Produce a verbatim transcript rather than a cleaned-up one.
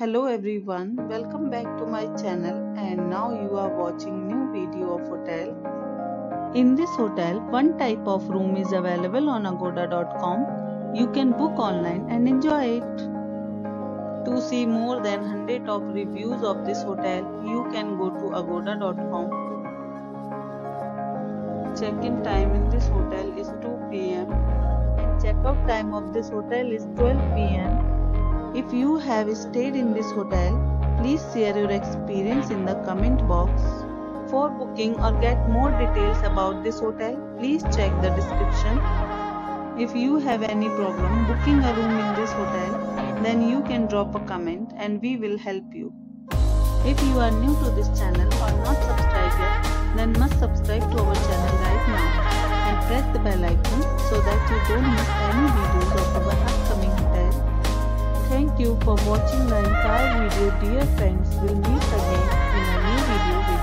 Hello everyone, welcome back to my channel, and now you are watching new video of hotel. In this hotel, one type of room is available on agoda dot com. You can book online and enjoy it. To see more than one hundred top reviews of this hotel, you can go to agoda dot com. Check-in time in this hotel is two p m and check-out time of this hotel is twelve p m If you have stayed in this hotel, please share your experience in the comment box. For booking or get more details about this hotel, please check the description. If you have any problem booking a room in this hotel, then you can drop a comment and we will help you. If you are new to this channel or not subscribed yet, then must subscribe to our channel right now and press the bell icon so that you don't miss any videos of our upcoming hotel. Thank you for watching the entire video, dear friends. We'll meet again in a new video.